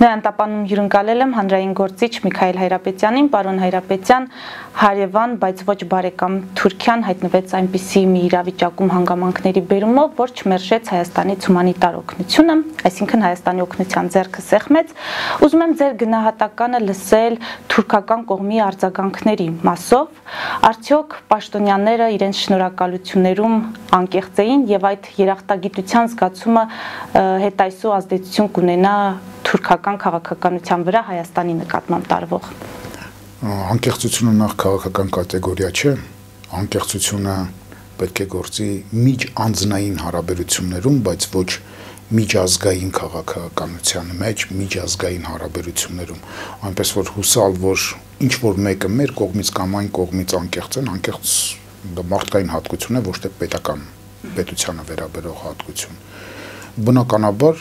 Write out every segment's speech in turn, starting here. Նանտապանում հյուրընկալել եմ հանրային գործիչ Միկայել Հայրապետյանին, պարոն Հայրապետյան, հարևան, բայց ոչ բարեկամ Թուրքիան հայտնվեց այնպիսի մի իրավիճակում հանգամանքների բերումով, որ չմերժեց Հայաստանից հումանիտար օգնությունը, այսինքն Հայաստանի օգնության ձեռքը սեղմեց։ Ուզում եմ ձեր գնահատականը լսել թուրքական կողմի արձագանքների մասով, արդյոք պաշտոնյաները իրենց շնորհակալություններում անկեղծ էին եւ այդ երախտագիտության զգացումը հետ այսօ ազդեցություն կունենա թուրքական քաղաքականության վրա Հայաստանի նկատմամբ տարվող անկեղծությունը նախ քաղաքական կատեգորիա չէ, անկեղծությունը պետք է գործի միջանձնային հարաբերություններում, բայց ոչ միջազգային քաղաքականության մեջ, միջազգային հարաբերություններում, այնպես որ հուսալ, որ ինչ որ մեկը մեր կողմից կամ այն կողմից անկեղծ են, անկեղծ մարդկային հատկություն է, ոչ թե պետական պետությանը վերաբերող հատկություն։ Բնականաբար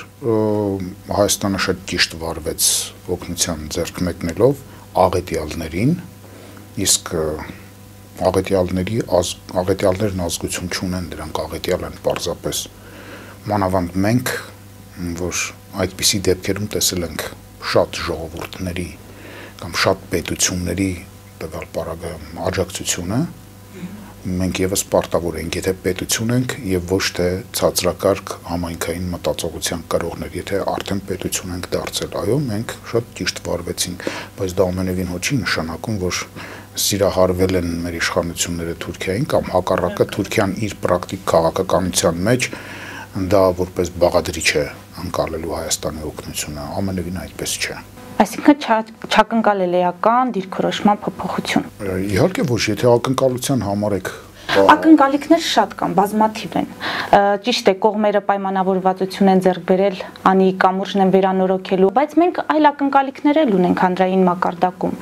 Հայաստանը շատ ճիշտ վարվեց օգնության ձեռք մեկնելով աղետյալներին, իսկ աղետյալներն ազգություն չունեն, դրանք աղետյալ են պարզապես։ Մանավանդ մենք, որ այդպիսի դեպքերում տեսել ենք շատ ժողովուրդների կամ շատ պետությունների տվյալ պարագայում աջակցությունը, մենք եւս պարտավոր ենք, եթե պետություն ենք եւ ոչ թե ցածրակարգ համայնքային մտածողության կրողներ, եթե արդեն պետություն ենք դարձել, այո, մենք շատ ճիշտ վարվեցինք, բայց դա ամենևին ոչ չի նշանակում, որ սիրահարվել են մեր իշխանությունները Թուրքիային կամ հակառակը Թուրքիան իր պրակտիկ քաղաքականության մեջ դա որպես բաղադրիչ է անցնելու Հայաստանի օգնությունը, ամենևին այդպես չէ։ Այսինքն չակնկալելիական դիրքորոշման փոփոխություն։ Իհարկե ոչ, եթե ակնկալության համարեք։ Ակնկալիքներ շատ կան, բազմաթիվ են։ Ճիշտ է, կողմերը պայմանավորվածություն են ձեռք բերել, անի կամուրջն են վերանորոգելու, բայց մենք այլ ակնկալիքներ էլ ունենք հանրային մակարդակում։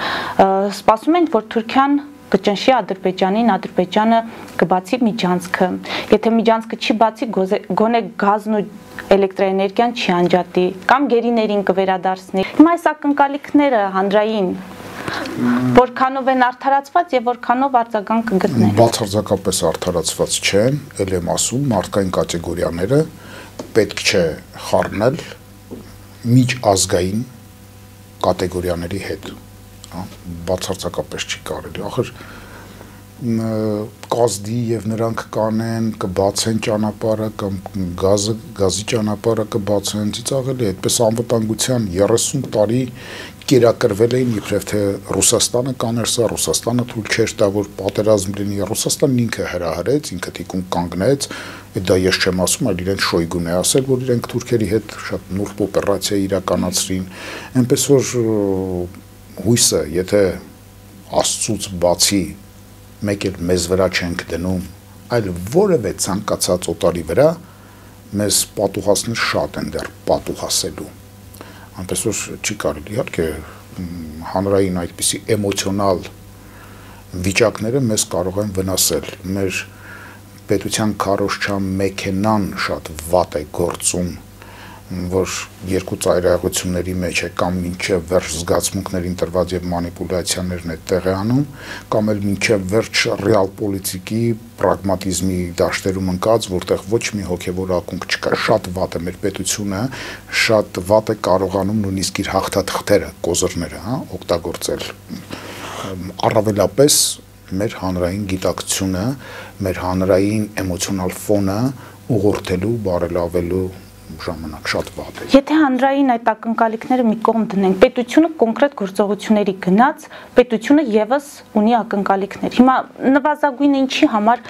Սպասում ենք, որ Թուրքիան կճնշի Ադրբեջանին, Ադրբեջանը կբացի միջանցքը։ Եթե միջանցքը չի բացի, գոնե գազն ու էլեկտրաէներգիան չի անջատի, կամ գերիներին կվերադարձնի։ Հիմա այս ակնկալիքները հանրային որքանով են արդարացված եւ որքանով արձագանք կգտնեն։ Բացարձակապես արդարացված չեն, ել եմ ասում, մարդկային կատեգորիաները պետք չէ խառնել միջազգային կատեգորիաների հետ։ Բացարձակապես չի կարելի, ախր կազդի եւ նրանք կանեն, կբացեն ճանապարհը կամ գազի ճանապարհը կբացեն, ծիծաղելի, այդպես անվտանգության 30 տարի կերակրվել էին, իբրև թե Ռուսաստանը կաներ սա, Ռուսաստանը թույլ չէր տա, որ պատերազմ լինի, Ռուսաստանն ինքը հրահրեց, ինքը թիկուն կանգնեց, դա ես չեմ ասում, այլ իրենք Շոյգուն է ասել, որ իրենք թուրքերի հետ շատ նուրբ օպերացիա իրականացրին, այնպես որ հույսը, եթե Աստծուց բացի մեկ էլ մեզ վրա չենք դնում, այլ որևէ ցանկացած օտարի վրա մեզ պատուհասներ շատ են դեռ պատուհասելու։ Այնպես որ չի կարելի, իհարկե հանրային այդպիսի էմոցիոնալ վիճակները մեզ կարող են վնասել։ Մեր պետության քարոզչա մեքենան շատ վատ է գործում, որ երկու ծայրահեղությունների մեջ է, կամ մինչև վերջ զգացմունքներին տրված եւ մանիպուլյացիաներն է տեղի անում, կամ էլ մինչև վերջ ռեալ պոլիտիկի պրագմատիզմի դաշտերում ընկած, որտեղ ոչ մի հոգեվոր ակունք չկա, շատ վատ է մեր պետությունը, շատ վատ է կարողանում նույնիսկ իր հաղթաթղթերը, կոզրները, օգտագործել։ Առավելապես մեր հանրային գիտակցությունը, մեր հանրային էմոցիոնալ ֆոնը ուղղորդելու, բարելավելու ժամանակ շատ վատ է։ Եթե հանրային այդ ակնկալիքները մի կողմ դնենք, պետությունը կոնկրետ գործողությունների գնաց, պետությունը եւս ունի ակնկալիքներ։ Հիմա նվազագույնը ինչի համար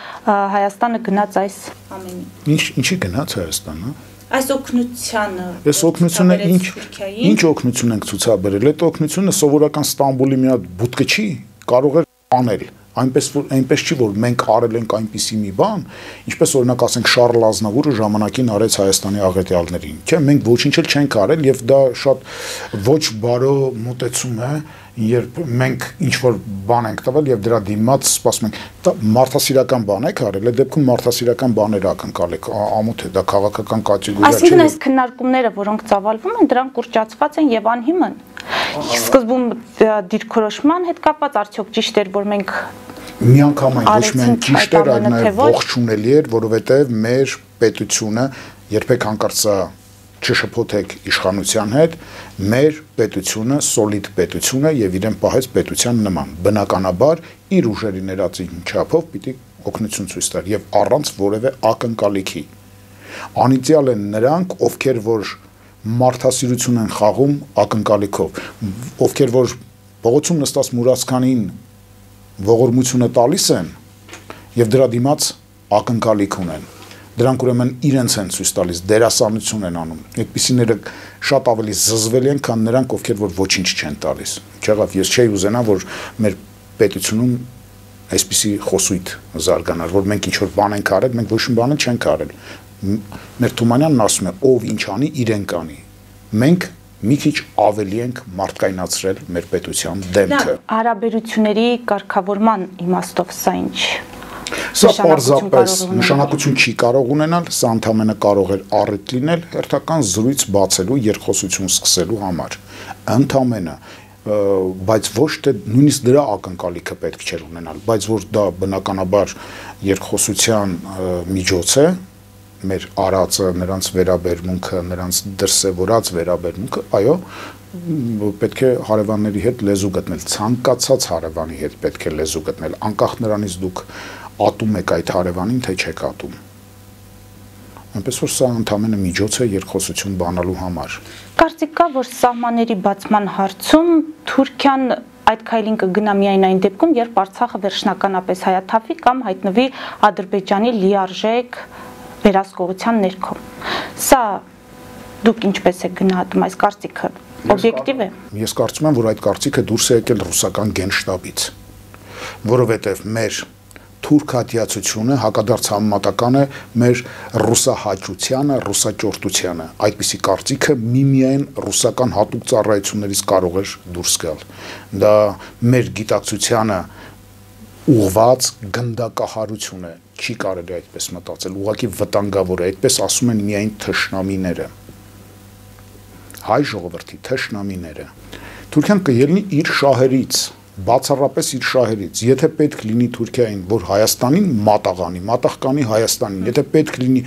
Հայաստանը գնաց այս ամենին։ Ինչի գնաց Հայաստանը։ Այս օգնությանը։ Այս օգնությունը ինչ օգնություն ենք ցուցաբերել։ Այդ օգնությունը սովորական Ստամբուլի մի հատ բուտկը չի կարող էր անել, Այնպես չի որ մենք արել ենք այնպիսի մի բան, ինչպես օրինակ ասենք Շարլ Ազնավուրը ժամանակին արեց Հայաստանի աղետյալներին, չէ, մենք ոչինչ էլ չենք արել եւ դա շատ ոչ բարո մտածում է, երբ մենք ինչ որ բան ենք տվել եւ դրա դիմաց սպասում ենք։ Մարդասիրական բան եք արել, այդ դեպքում մարդասիրական բաներ ակնկալեք, ամոթ է դա քաղաքական կատեգորիա չէ։ Այսինքն այս քննարկումները, որոնք ծավալվում են, դրանք կուրճացված են եւ անհիմն։ Սկզբում դիրքորոշման հետ կապված արդյոք ճիշտ էր, որ մենք միանգամայն ոչ միայն ճիշտ էր, այլ նաեւ ողջունելի էր, որովհետեւ մեր պետությունը երբեք հանկարծ չշփոթեք իշխանության հետ, մեր պետությունը սոլիդ պետություն է եւ իրեն պահեց պետության նման։ Բնականաբար իր ուժերի ներածի չափով պիտի օգնություն ցույց տար եւ առանց որևէ ակնկալիքի։ Անիդեալ են նրանք, ովքեր որ մարդասիրություն են խաղում ակնկալիքով, ովքեր որ փողոցում նստած մուրացկանին ողորմությունը տալիս են եւ դրա դիմաց ակնկալիք ունեն։ Դրանք ուրեմն իրենց են ցույց տալիս, դերասանություն են անում։ Այդպիսիները շատ ավելի զզվելի են, քան նրանք, ովքեր որ ոչինչ չեն տալիս։ Չեղավ, ես չէի ուզենա, որ մեր պետությունում այսպիսի խոսույթ զարգանար, որ մենք ինչ որ բան ենք արել, մենք ոչ մի բան չենք արել։ Մեր Թումանյանն ասում է, ով ինչ անի, իրենք անի։ Մենք մի քիչ ավելի ենք մարդկայնացրել մեր պետության դեմքը։ Հարաբերությունների կարգավորման իմաստով սա ինչ։ Սա պարզապես նշանակություն չի կարող ունենալ, սա ընդամենը կարող է առիթ լինել հերթական զրույց բացելու, երկխոսություն սկսելու համար։ Ընդամենը, բայց ոչ թե նույնիսկ դրա ակնկալիքը պետք չէր ունենալ, բայց որ դա բնականաբար երկխոսության միջոց է, մեր արածը, նրանց վերաբերմունքը, նրանց դրսևորած վերաբերմունքը, այո, պետք է հարևանների հետ լեզու գտնել, ցանկացած հարևանի հետ պետք է լեզու գտնել, անկախ նրանից դուք ատում եք այդ հարևանին, թե չեք ատում։ Այնպես որ սա ընդամենը միջոց է երկխոսություն բանալու համար։ Կարծիք կա, որ սահմանների բացման հարցում Թուրքիան այդ քայլին կգնա միայն այն դեպքում, երբ Արցախը վերջնականապես հայաթափվի կամ հայտնվի Ադրբեջանի լիարժեք վերահսկողության ներքո։ Սա դուք ինչպես եք գնահատում այս կարծիքը, օբյեկտիվ է։ Ես կարծում եմ, որ այդ կարծիքը դուրս է եկել ռուսական գենշտաբից, որովհետև մեր թուրքատիացությունը հակադարձ համեմատական է մեր ռուսահաճությանը, ռուսաճորտությանը։ Այդպիսի կարծիքը միմիայն ռուսական հատուկ ծառայություններից կարող է դուրս գալ։ Դա մեր գիտակցությանը ուղված գնդակահարություն է, չի կարելի այդպես մտածել, ուղղակի վտանգավոր է, այդպես ասում են միայն թշնամիները, հայ ժողովրդի թշնամիները։ Թուրքիան կելնի իր շահերից, բացառապես իր շահերից, եթե պետք լինի Թուրքիային, որ Հայաստանին մատաղանի, մատաղկանի Հայաստանին, եթե պետք լինի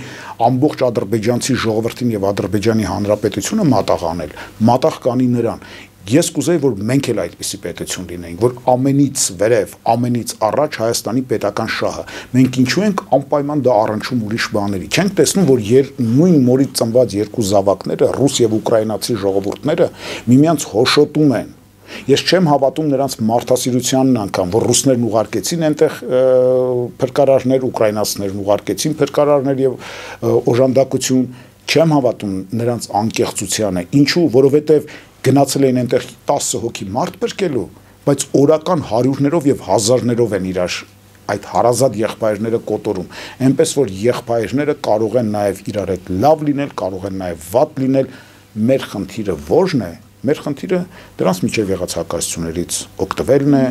ամբողջ ադրբեջանցի ժողովրդին եւ Ադրբեջանի Հանրապետությունը մատաղանել, մատաղկանի նրան։ Ես կուզեի, որ մենք էլ այդպիսի պետություն լինենք, որ ամենից վերև, ամենից առաջ Հայաստանի պետական շահը։ Մենք ինչու ենք անպայման դա առնչում ուրիշ բաների։ Չենք տեսնում, որ նույն մորից ծնված երկու զավակները, ռուս եւ ուկրաինացի ժողովուրդները միմյանց հոշոտում են։ Ես չեմ հավատում նրանց մարդասիրությանն անգամ, որ ռուսներն ուղարկեցին այնտեղ փրկարարներ, ուկրաինացիներն ուղարկեցին փրկարարներ եւ օժանդակություն։ Չեմ հավատում նրանց անկեղծությանը։ Ինչու՞, որովհետեւ գնացել էին այնտեղ 10 հոգի մարդ բրկելու, բայց օրական հարյուրներով եւ հազարներով են իրար այդ հարազատ եղբայրները կոտորում։ Այնպես որ եղբայրները կարող են նաեւ իրար հետ լավ լինել, կարող են նաեւ վատ լինել։ Մեր խնդիրը ո՞րն է։ Մեր խնդիրը դրանց միջև եղած հակասություններից օգտվելն է։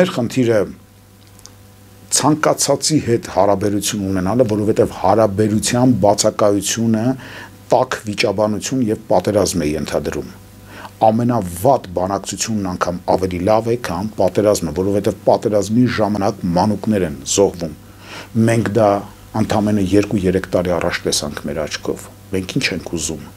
Մեր խնդիրը ցանկացածի հետ հարաբերություն ունենալը, որովհետեւ հարաբերության բացակայությունը տաք վիճաբանություն եւ պատերազմ է ենթադրում։ Ամենավատ բանակցությունն անգամ ավելի լավ է, քան պատերազմը, որովհետև պատերազմի ժամանակ մանուկներ են զոհվում։ Մենք դա ընդամենը 2-3 տարի առաջ տեսանք մեր աչքով։ Մենք ինչ ենք ուզում։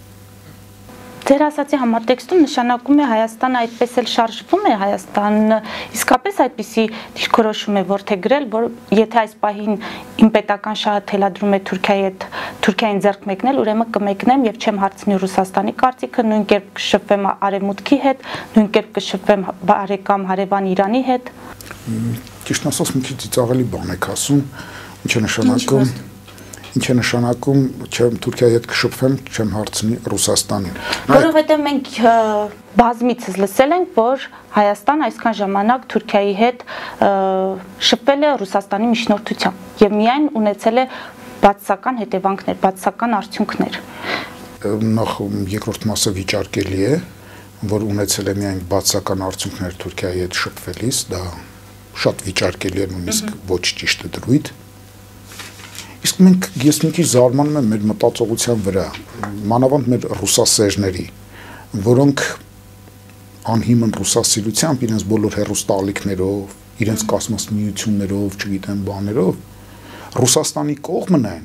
Ձեր ասացի համատեքստում նշանակում է Հայաստանը այդպես էլ շարժվում է, Հայաստանը իսկապես այդպիսի դիրքորոշում է որդեգրել, որ եթե այս պահին իմ պետական շահը թելադրում է Թուրքիայի հետ, Թուրքիային ձեռք մեկնել, ուրեմն կմեկնեմ եւ չեմ հարցնի Ռուսաստանի կարծիքը, նույն կերպ կշփվեմ Արևմուտքի հետ, նույն կերպ կշփվեմ բարեկամ հարևան Իրանի հետ։ Ճիշտ ասած, մի քիչ ծաղալի բան եք ասում, ինչը նշանակում ինչ է նշանակում չեմ Թուրքիայի հետ կշփվեմ, չեմ հարցնի Ռուսաստանին։ Որովհետև մենք բազմիցս լսել ենք, որ Հայաստան այսքան ժամանակ Թուրքիայի հետ շփվել է Ռուսաստանի միջնորդությամբ եւ միայն ունեցել է բացասական հետևանքներ, բացասական արդյունքներ։ Նախ երկրորդ մասը վիճարկելի է, որ ունեցել է միայն բացասական արդյունքներ Թուրքիայի հետ շփվելիս, դա շատ վիճարկելի է, նույնիսկ ոչ ճիշտ է դրույթ։ Իսկ մենք ես մի քիչ զարմանում եմ մեր մտածողության վրա, մանավանդ մեր ռուսասերների, որոնք անհիմն ռուսասիրությամբ, իրենց բոլոր հեռուստալիքներով, իրենց կազմամիություններով, չգիտեմ բաներով, Ռուսաստանի կողմն են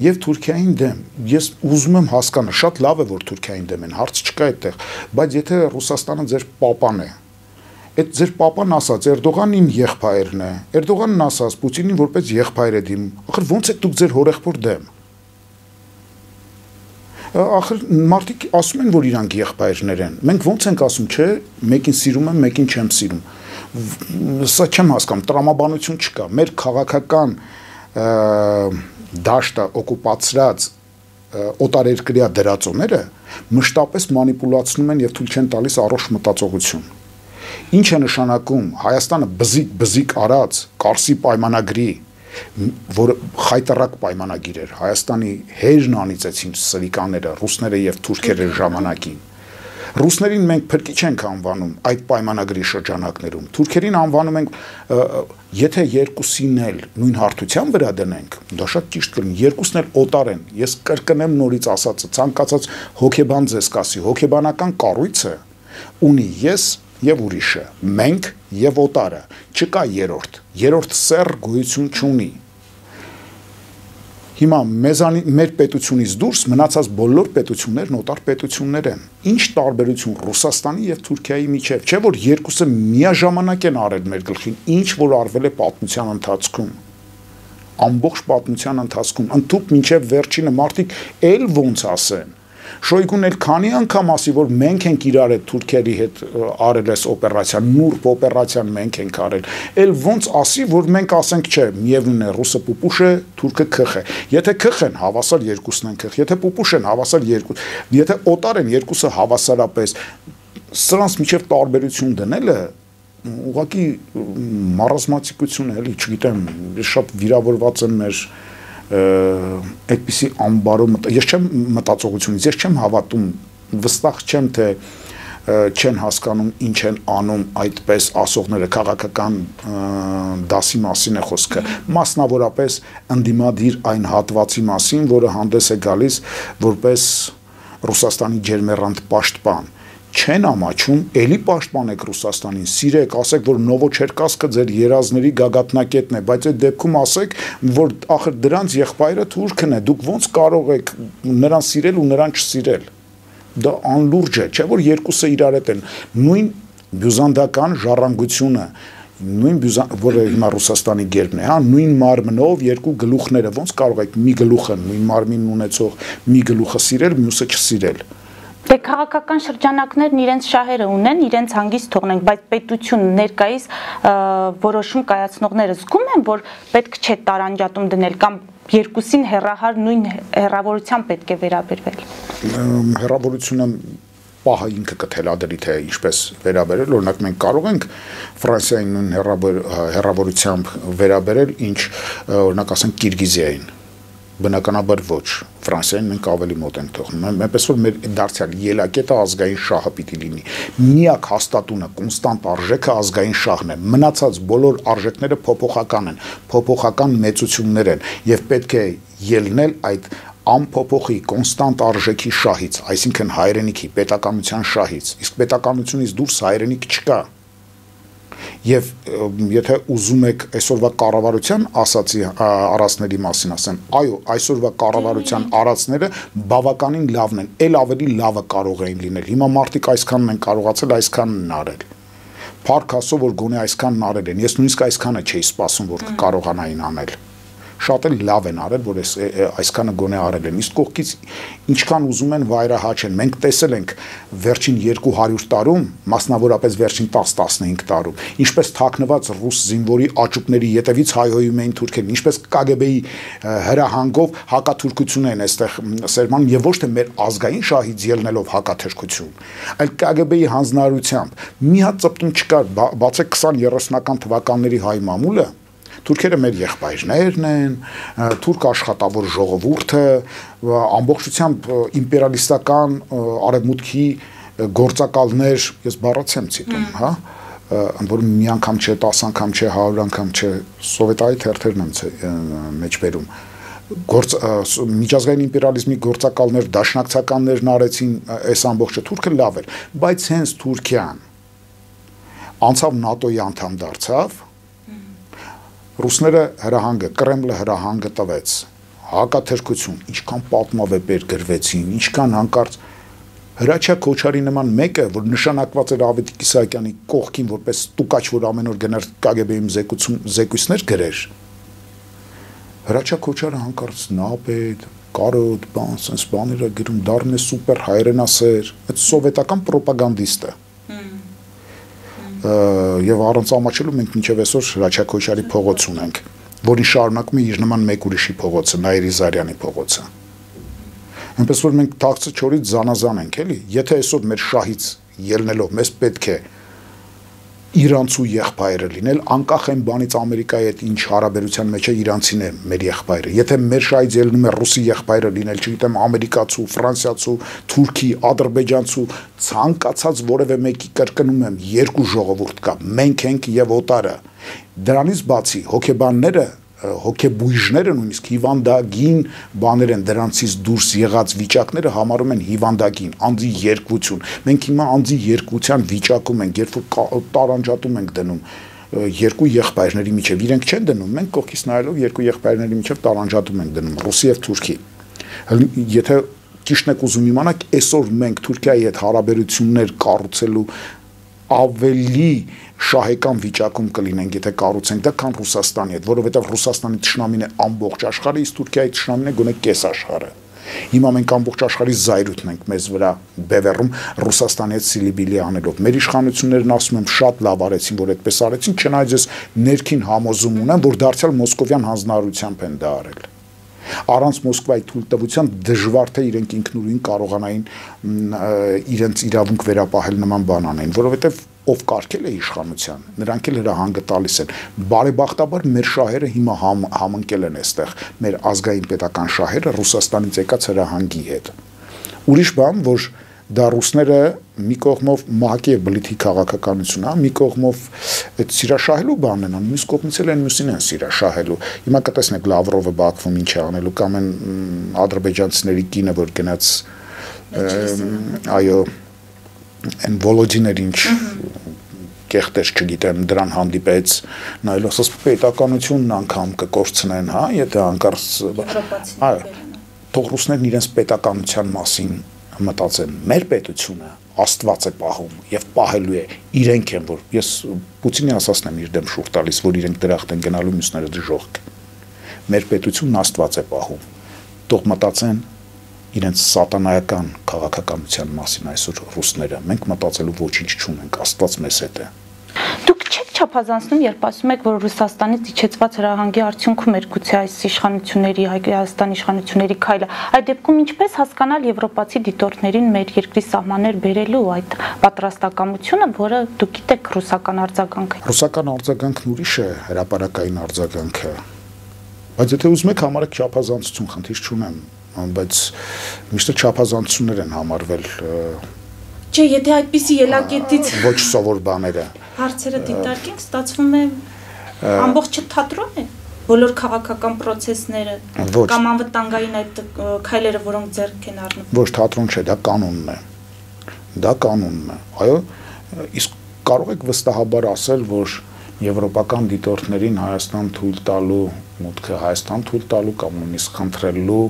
և Թուրքիային դեմ։ Ես ուզում եմ հասկանալ, շատ լավ է, որ Թուրքիային դեմ են, հարց չկա այդտեղ, բայց եթե Ռուսաստանը ձեր պապան է, այդ ձեր պապան ասաց, Էրդողանն իմ եղբայրն է, Էրդողանն ասաց, Պուտինին որպես եղբայր է դիմ, ախր ոնց եք դուք ձեր հորեղբոր դեմ։ Ախր մարդիկ ասում են, որ իրանք եղբայրներ են, մենք ոնց ենք ասում, չէ, մեկին սիրում եմ, մեկին չեմ սիրում։ Սա չեմ հասկանում, տրամաբանություն չկա, մեր քաղաքական դաշտը օկուպացրած օտարերկրյա դրածոները մշտապես մանիպուլացնում են և թույլ չեն տալիս առողջ մտածողություն։ Ինչ է նշանակում Հայաստանը բզիկ-բզիկ արած Կարսի պայմանագրի, որ խայտառակ պայմանագիր էր, Հայաստանի հերն անիծեցին սրիկաները, ռուսները և թուրքերը ժամանակին։ Ռուսներին մենք փրկիչ ենք անվանում այդ պայմանագրի շրջանակներում, թուրքերին անվանում ենք, եթե երկուսին էլ նույն հարթության վրա դնենք, դա շատ ճիշտ կլինի, երկուսն էլ օտար են, ես կրկնեմ նորից ասածը, ցանկացած հոգեբան ձեզ կասի, հոգեբանական կառույցը ունի ես և ուրիշը, մենք և օտարը, չկա երորդ, երորդ սեռ գոյություն չունի։ Հիմա մեր պետությունից դուրս մնացած բոլոր պետություններն օտար պետություններ են։ Ինչ տարբերություն Ռուսաստանի և Թուրքիայի միջև, չէ՞ որ երկուսը միաժամանակ են արել մեր գլխին, ինչ որ արվել է պատմության ընթացքում, ամբողջ պատմության ընթացքում, ընդհուպ մինչև վերջինը մարդիկ էլ ոնց ասեն։ Շոյգուն էլ քանի անգամ ասի, որ մենք ենք իրար այդ թուրքերի հետ արել այս օպերացիան, նուրբ օպերացիան մենք ենք արել, էլ ոնց ասի, որ մենք ասենք չէ, միևնույն է, ռուսը պուպուշ է, թուրքը քխ է, եթե քխ են, հավասար երկուսն են քխ, եթե պուպուշ են, հավասար երկուս, եթե օտար են, երկուսը հավասարապես, սրանց միջև տարբերություն դնելը ուղղակի մարազմացիկություն էլի, չգիտեմ, շատ վիրավորված են մեր այդպիսի ամբարում, ես չեմ մտածողությունից, ես չեմ հավատում, վստահ չեմ, թե չեն հասկանում, ինչ են անում այդպես ասողները, քաղաքական դասի մասին է խոսքը, մասնավորապես ընդդիմադիր այն հատվածի մասին, որը հանդես է գալիս, որպես Ռուսաստանի ջերմեռանդ պաշտպան, չեն ամաչում, էլի պաշտպանեք Ռուսաստանին, սիրեք, ասեք, որ Նովոչերկասկը ձեր երազների գագաթնակետն է, բայց այդ դեպքում ասեք, որ ախր դրանց եղբայրը թուրքն է, դուք ոնց կարող եք նրան սիրել ու նրան չսիրել։ Դա անլուրջ է, չէ՞ որ երկուսը իրար հետ են։ Նույն բյուզանդական ժառանգությունը, որը հիմա Ռուսաստանի գերբն է, նույն մարմնով երկու գլուխները, ոնց կարող եք մի գլուխը նույն մարմին ունեցող մի գլուխը սիրել, մյուսը չսիրել։ Դե քաղաքական շրջանակներն իրենց շահերը ունեն, իրենց հանգիստ թողնենք, բայց պետություն ներկայիս որոշում կայացնողները զգում են, որ պետք չէ տարանջատում դնել կամ երկուսին հեռահար նույն հեռավորությամբ պետք է վերաբերվել։ Հեռավորությունը պահը ինքը կթելադրի, թե ինչպես վերաբերել, օրինակ մենք կարող ենք Ֆրանսիային նույն հեռավորությամբ վերաբերել, ինչ օրինակ ասենք Կիրգիզիային։ Բնականաբար ոչ, Ֆրանսիային մենք ավելի մոտ ենք թողնում, այնպես որ մեր դարձյալ ելակետը ազգային շահը պիտի լինի, միակ հաստատունը, կոնստանտ արժեքը ազգային շահն է, մնացած բոլոր արժեքները փոփոխական են, փոփոխական մեծություններ են և պետք է ելնել այդ անփոփոխի կոնստանտ արժեքի շահից, այսինքն հայրենիքի, պետականության շահից, իսկ պետականությունից դուրս հայրենիք չկա։ Եվ եթե ուզում եք այսօրվա կառավարության ասացի արածների մասին ասեմ, այո, այսօրվա կառավարության արածները բավականին լավն են, ել ավելի լավը կարող էին լինել, հիմա մարդիկ այսքանն են կարողացել, այսքանն արել, փառք Աստծո, որ գոնե այսքանն արել են, ես նույնիսկ այսքանը չէի սպասում, որ կկարողանային անել, շատ էլ լավ են արել, որ այսքանը գոնե արել են։ Իսկ կողքից ինչքան ուզում են վայրահաչեն։ Մենք տեսել ենք վերջին 200 տարում, մասնավորապես վերջին 10-15 տարում, ինչպես թաքնված ռուս զինվորի աճուկների ետևից հայհոյում էին թուրքերին, ինչպես կգբ-ի հրահանգով հակաթուրքություն են այստեղ սերմանում եւ ոչ թե մեր ազգային շահից ելնելով հակաթերքություն, այլ կգբ-ի հանձնարարությամբ։ Մի հատ ծպտում չկար, բացեք 20-30-ական թվականների հայ մամուլը, թուրքերը մեր եղբայրներն են, թուրք աշխատավոր ժողովուրդը, ամբողջությամբ իմպերիալիստական արևմուտքի գործակալներ, ես բառաց եմ ցիտում, հա, ընդ որում մի անգամ չէ, 10 անգամ չէ, 100 անգամ չէ, սովետային թերթերն եմ մեջբերում, միջազգային իմպերիալիզմի գործակալներ, դաշնակցականներն արեցին այս ամբողջը, թուրքը լավ էր, բայց հենց Թուրքիան անցավ ՆԱՏՕ-ի անդամ դարձավ, ռուսները հրահանգը, Կրեմլը հրահանգը տվեց, հակաթերքություն, ինչքան պատմավեպեր գրվեցին, ինչքան հանկարծ Հրաչյա Քոչարի նման մեկը, որ նշանակված էր Ավետիք Իսահակյանի կողքին որպես տուկաչ, որ ամեն օր գներ կգբ-ում զեկույցներ գրեր, Հրաչյա Քոչարը հանկարծ նապետ, կարոտ, բան, սենց բաներ է գրում, դառնում է սուպեր հայրենասեր, այդ սովետական պրոպագանդիստը։ Եվ առանց ամաչելու մենք մինչև այսօր Հրաչյա Քոչարի փողոց ունենք, որին շարունակում է իր նման մեկ ուրիշի փողոցը, Նաիրի Զարյանի փողոցը։ Այնպես որ մենք թաղցը չորից զանազան ենք, էլի, եթե այսօր մեր շահից ելնելով մեզ պետք է իրանցու եղբայրը լինել, անկախ այն բանից Ամերիկայի հետ ինչ հարաբերության մեջ է, իրանցին է մեր եղբայրը։ Եթե մեր շահից ելնում է ռուսի եղբայրը լինել, չգիտեմ ամերիկացու, ֆրանսիացու, թուրքի, ադրբեջանցու, ցանկացած որևէ մեկի կրկնում եմ, երկու ժողովուրդ կա, մենք ենք եւ օտարը։ Դրանից բացի հոգեբանները, հոգեբույժները նույնիսկ հիվանդագին բաներ են, դրանցից դուրս եղած վիճակները համարում են հիվանդագին, անձի երկություն։ Մենք հիմա անձի երկության վիճակում ենք, երբ որ տարանջատում ենք դնում երկու եղբայրների միջև, իրենք չեն դնում, մենք կողքից նայելով երկու եղբայրների միջև տարանջատում ենք դնում, ռուսի եւ թուրքի։ Եթե ճիշտն եք ուզում իմանալ, այսօր մենք Թուրքիայի հետ հարաբերություններ կառուցելու ավելի շահեկան վիճակում կլինենք, եթե կառուցենք դա, քան Ռուսաստանի հետ, որովհետև Ռուսաստանի ճշնամին է ամբողջ աշխարհը, իսկ Թուրքիայի ճշնամին է գոնե կես աշխարհը։ Հիմա մենք ամբողջ աշխարհի զայրույթն ենք մեզ վրա բևեռում Ռուսաստանի հետ սիլիբիլի անելով։ Մեր իշխանություններն ասում եմ շատ լավ արեցին, որ այդպես արեցին, չնայած ես ներքին համոզում ունեմ, որ դարձյալ մոսկովյան հանձնարարությամբ են դա արել։ Առանց Մոսկվայի թույլտվության դժվար թե իրենք ինքնուրույն կարողանային իրենց իրավունք վերապահել նման բան անեն, որովհետև ով կարգել է իշխանության, նրանք էլ հրահանգը տալիս են։ Բարեբախտաբար մեր շահերը հիմա համընկել են այստեղ, մեր ազգային պետական շահերը Ռուսաստանից եկած հրահանգի հետ։ Ուրիշ բան, որ դա ռուսները մի կողմով մահակի է բլիթի քաղաքականություն, մի կողմով այդ սիրաշահելու բանն են անում, մյուս կողմից էլ են մյուսին են սիրաշահելու։ Հիմա կտեսնեք Լավրովը Բաքվում ինչ է անելու, կամ են ադրբեջանցիների կինը, որ գնաց, այո, այն Վոլոդիներ ինչ կեղտեր չգիտեմ, դրան հանդիպեց, նայելով ասած պետականությունն անգամ կկորցնեն, հա, եթե անկարծ թող ռուսներն իրենց պետականության մասին մտածեմ, մեր պետությունը Աստված է պահում եւ պահելու է, իրենք են, որ ես Պուտինի ասացն եմ իր դեմ շուրջ տալիս, որ իրենք դրախտ են գնալու, մյուսները դժողք։ Մեր պետությունն Աստված է պահում, թող մտածեն իրենց սատանայական քաղաքականության մասին այսօր ռուսները, մենք մտածելու ոչինչ չունենք, Աստված մեզ հետ է։ Դուք չեք չափազանցնում, երբ ասում եք, որ Ռուսաստանից իջեցված հրահանգի արդյունքում էր գուցե այս իշխանությունների, Հայաստանի իշխանությունների քայլը, այդ դեպքում ինչպես հասկանալ եվրոպացի դիտորդներին մեր երկրի սահմաններ բերելու այդ պատրաստակամությունը, որը դուք գիտեք ռուսական արձագանքը։ Ռուսական արձագանքն ուրիշ է, հրապարակային արձագանքը։ Բայց եթե ուզում եք համարեք չափազանցություն, խնդիր չունեմ, բայց միշտ չափազանցություններ են համարվել։ Չէ, եթե այդպիսի ելակետից ոչ սովոր բաները հարցերը դիտարկենք, ստացվում է ամբողջը թատրոն է, բոլոր քաղաքական process-ները կամ անվտանգային այդ քայլերը, որոնք ձեռք են առնում։ Ոչ թատրոն չէ, դա կանոնն է։ Դա կանոնն է։ Այո, իսկ կարող եք վստահաբար ասել, որ եվրոպական դիտորդներին Հայաստան թույլ տալու մտքը, Հայաստան թույլ տալու կամ նույնիսկ խնդրելու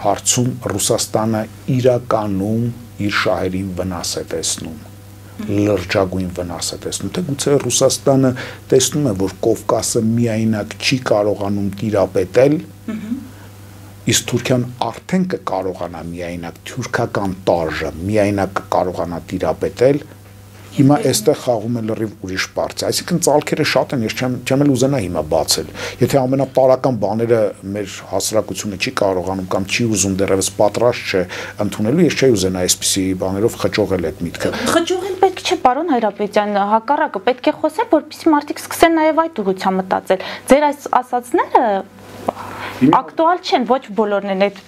հարցում Ռուսաստանը իրականում իր շահերին վնաս է տեսնում։ լրջագույն վնասը տեսնում, թե գուցե Ռուսաստանը տեսնում է, որ Կովկասը միայնակ չի կարողանում տիրապետել, իսկ Թուրքիան արդեն կկարողանա միայնակ, թուրքական տարժը միայնակ կկարողանա տիրապետել, հիմա այստեղ խաղում է լրիվ ուրիշ բարձ, այսինքն ծալքերը շատ են, ես չեմ էլ ուզենա հիմա բացել, եթե ամենապարական բաները մեր հասարակությունը չի կարողանում կամ չի ուզում դեռևս պատրաստ չէ ընդունելու, ես չէի ուզենա այսպիսի բաներով խճողել այդ միտքը։ Խճողել պետք չէ, պարոն Հայրապետյան, հակառակը պետք է խոսել, որպեսզի մարդիկ սկսեն նաև այդ ուղղությամբ մտածել։ Ձեր այս ասածները ակտուալ չեն, ոչ բոլորն են այդ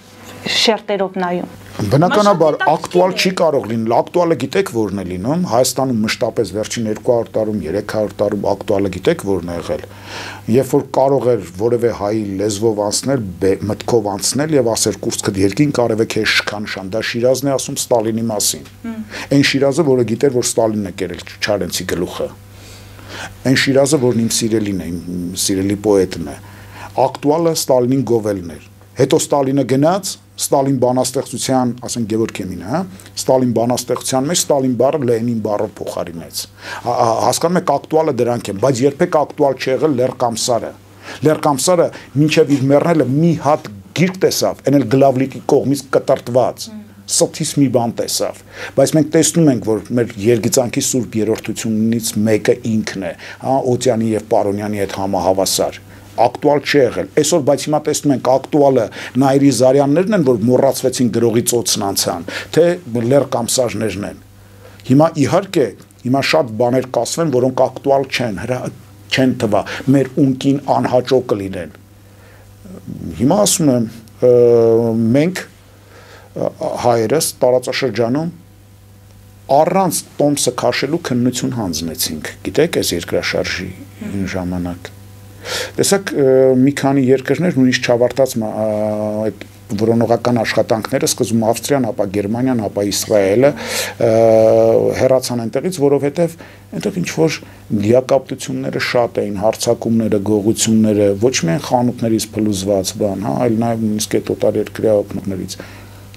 շերտերով նայում։ Բնականաբար ակտուալ չի կարող լինել, ակտուալը գիտեք որն է լինում, Հայաստանում մշտապես վերջին 200 տարում, 300 տարում ակտուալը գիտեք որն է եղել, երբ որ կարող էր որևէ հայի լեզվով անցնել, մտքով անցնել եւ ասել կուրսքդ երկին կարևեք է շքանշան, դա Շիրազն է ասում Ստալինի մասին, այն Շիրազը, որը գիտեր, որ Ստալինն է կերել Չարենցի գլուխը, այն Շիրազը, որն իմ սիրելին է, իմ սիրելի պոետն է, ակտուալը Ստալինին գովելն էր, հետո Ստալինը գնաց Ստալին բանաստեղծության, ասենք Գևորգ Քեմինը, Ստալին բանաստեղծության մեջ Ստալին բառը Լենին բառով փոխարինեց։ Հասկանում եք, ակտուալը դրանք են, բայց երբեք ակտուալ չեղել Լեռկամսարը։ Լեռկամսարը մինչև իր մեռնելը մի հատ գիրք տեսավ, այն էլ Գլավլիկի կողմից կտրտված, ստից մի բան տեսավ, բայց մենք տեսնում ենք, որ մեր երգիծանքի սուրբ երրորդությունից մեկը ինքն է, Օծյանի եւ Պարոնյանի հետ համահավասար։ Ակտուալ չի եղել, այսօր բայց հիմա տեսնում ենք ակտուալը Նայիրի Զարյաններն են, որ մոռացվեցին գրողի ծոցն անցան, թե Լեռկամսարներն են։ Հիմա իհարկե, հիմա շատ բաներ կասվեն, որոնք ակտուալ չեն, չեն թվա, մեր ունկին անհաջող կլինեն։ Հիմա ասում եմ, մենք հայերս տարածաշրջանում առանց տոմսը քաշելու քննություն հանձնեցինք, գիտեք, այս երկրաշարժի ժամանակ։ Տեսակ մի քանի երկրներ նույնիսկ չավարտած այդ որոնողական աշխատանքները սկզում Ավստրիան, ապա Գերմանիան, ապա Իսրայելը հեռացան այնտեղից, որովհետև այնտեղ ինչ-որ դիակապտությունները շատ էին, հարձակումները, գողությունները, ոչ միայն խանութներից փլուզված բան, այլ նաև նույնիսկ այդ օտարերկրյա օգնողներից։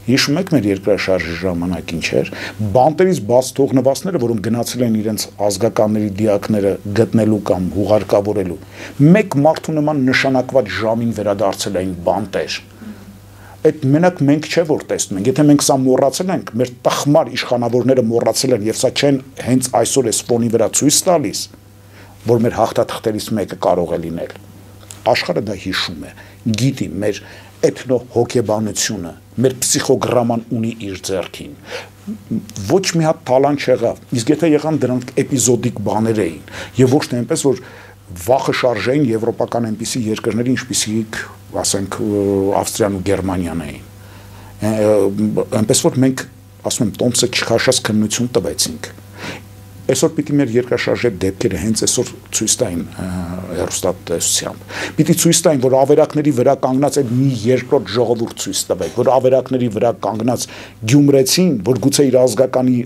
Հիշում եք մեր երկրաշարժի ժամանակ ինչ էր, բանտերից բաց թողնվածները, որոնք գնացել են իրենց ազգականների դիակները գտնելու կամ հուղարկավորելու, մեկ մարդու նման նշանակված ժամին վերադարձել էին բանտեր։ Այդ մենակ մենք չէ որ տեսնում ենք, եթե մենք սա մոռացել ենք, մեր տխմար իշխանավորները մոռացել են եւ սա չեն հենց այսօր էս ֆոնի վրա ցույց տալիս, որ մեր հաղթաթղթերից մեկը կարող է լինել։ Աշխարհը դա հիշում է, գիտի մեր էթնո-հոգեբանությունը, մեր պսիխոգրաման ունի իր ձեռքին, ոչ մի հատ թալան չեղավ, իսկ եթե եղան դրանք էպիզոդիկ բաներ էին, և ոչ թե այնպես, որ վախը շարժային եվրոպական այնպիսի երկրների, ինչպիսիք, ասենք, Ավստրիան ու Գերմանիան էին, այնպես որ մենք, ասում եմ, տոմսը չքաշած քննություն տվեցինք, այսօր պիտի մեր երկրաշարժի դեպքերը հենց այսօր ցույց տային հեռուստատեսությամբ։ Պիտի ցույց տային, որ ավերակների վրա կանգնած այդ մի երկրորդ ժողովուրդ ցույց տվեց, որ ավերակների վրա կանգնած Գյումրեցին, որ գուցե իր ազգականի